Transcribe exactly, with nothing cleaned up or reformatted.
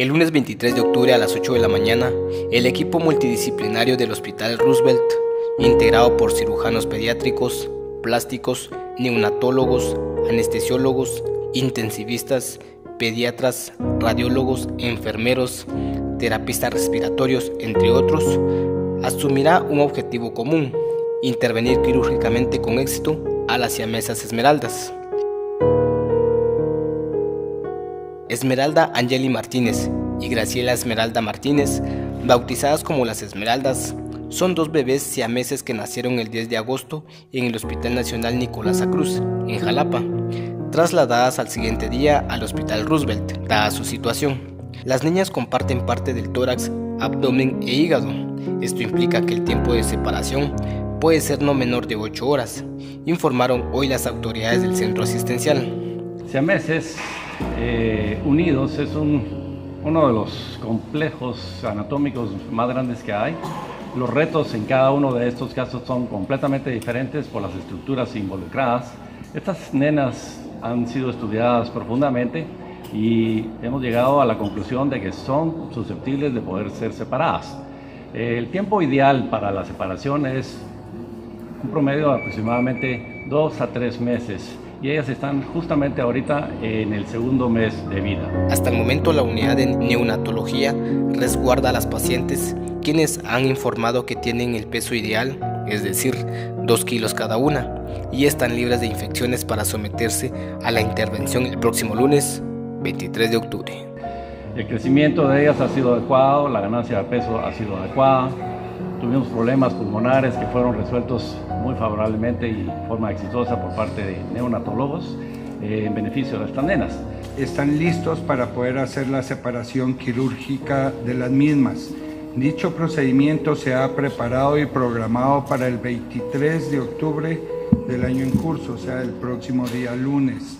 El lunes veintitrés de octubre a las ocho de la mañana, el equipo multidisciplinario del Hospital Roosevelt, integrado por cirujanos pediátricos, plásticos, neonatólogos, anestesiólogos, intensivistas, pediatras, radiólogos, enfermeros, terapistas respiratorios, entre otros, asumirá un objetivo común: intervenir quirúrgicamente con éxito a las siamesas Esmeraldas. Esmeralda Angeli Martínez y Graciela Esmeralda Martínez, bautizadas como las Esmeraldas, son dos bebés siameses que nacieron el diez de agosto en el Hospital Nacional Nicolasa Cruz, en Jalapa, trasladadas al siguiente día al Hospital Roosevelt, dada su situación. Las niñas comparten parte del tórax, abdomen e hígado. Esto implica que el tiempo de separación puede ser no menor de ocho horas, informaron hoy las autoridades del centro asistencial. Siameses eh, unidos es un, uno de los complejos anatómicos más grandes que hay. Los retos en cada uno de estos casos son completamente diferentes por las estructuras involucradas. Estas nenas han sido estudiadas profundamente y hemos llegado a la conclusión de que son susceptibles de poder ser separadas. El tiempo ideal para la separación es un promedio de aproximadamente dos a tres meses y ellas están justamente ahorita en el segundo mes de vida. Hasta el momento la unidad de neonatología resguarda a las pacientes, quienes han informado que tienen el peso ideal, es decir, dos kilos cada una, y están libres de infecciones para someterse a la intervención el próximo lunes veintitrés de octubre. El crecimiento de ellas ha sido adecuado, la ganancia de peso ha sido adecuada, tuvimos problemas pulmonares que fueron resueltos muy favorablemente y de forma exitosa por parte de neonatólogos eh, en beneficio de estas nenas. Están listos para poder hacer la separación quirúrgica de las mismas. Dicho procedimiento se ha preparado y programado para el veintitrés de octubre del año en curso, o sea, el próximo día lunes.